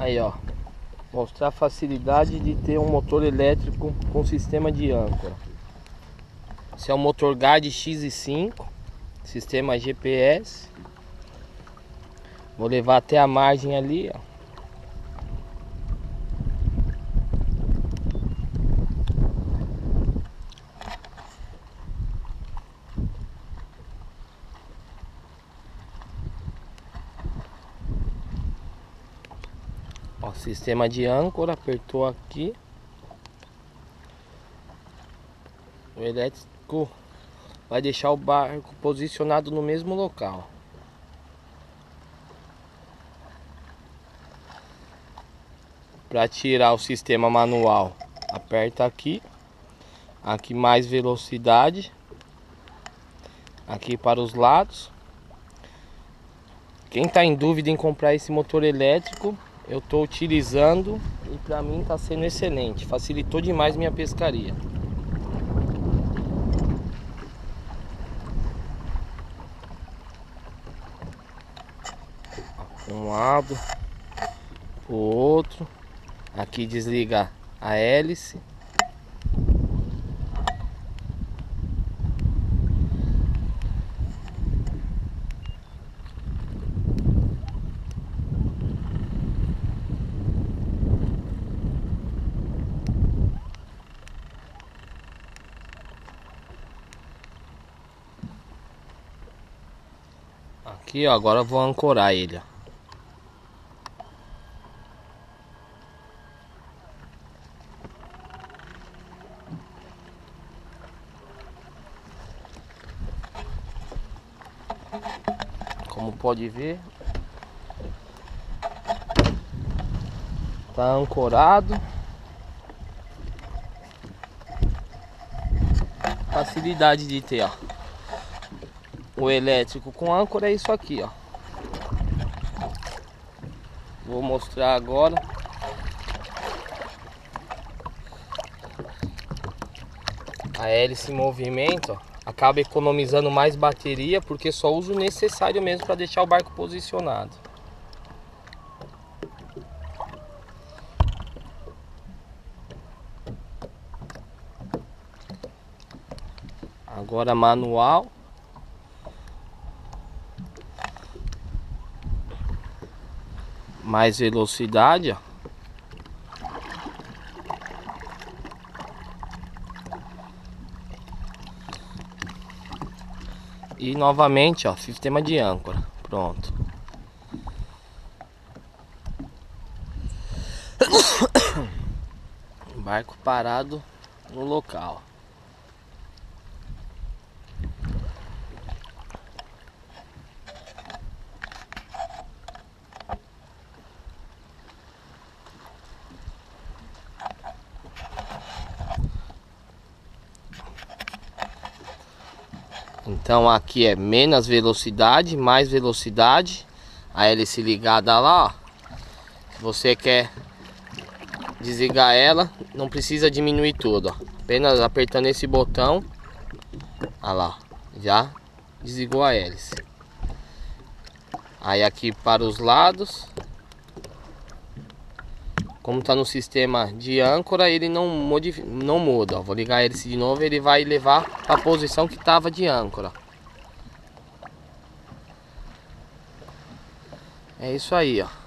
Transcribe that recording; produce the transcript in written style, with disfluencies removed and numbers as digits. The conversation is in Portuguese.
Aí, ó, mostrar a facilidade de ter um motor elétrico com sistema de âncora. Esse é o MotorGuide Xi5, sistema GPS. Vou levar até a margem ali, ó. Ó, sistema de âncora, apertou aqui. O elétrico vai deixar o barco posicionado no mesmo local. Para tirar o sistema manual, aperta aqui. Aqui mais velocidade. Aqui para os lados. Quem está em dúvida em comprar esse motor elétrico, eu estou utilizando e para mim está sendo excelente. Facilitou demais minha pescaria. Um lado, o outro. Aqui desliga a hélice. Aqui, ó, agora eu vou ancorar ele, ó. Como pode ver, tá ancorado. Facilidade de ter, ó, o elétrico com âncora é isso aqui, ó. Vou mostrar agora. A hélice em movimento, ó. Acaba economizando mais bateria, porque só uso o necessário mesmo para deixar o barco posicionado. Agora manual. Mais velocidade, ó. E novamente, ó, sistema de âncora. Pronto. Barco parado no local. Então aqui é menos velocidade, mais velocidade. A hélice ligada lá, ó. Se você quer desligar ela, não precisa diminuir tudo, ó. Apenas apertando esse botão. Olha lá, já desligou a hélice. Aí aqui para os lados. Como está no sistema de âncora, ele não muda. Ó. Vou ligar a hélice de novo, ele vai levar para a posição que estava de âncora. É isso aí, ó.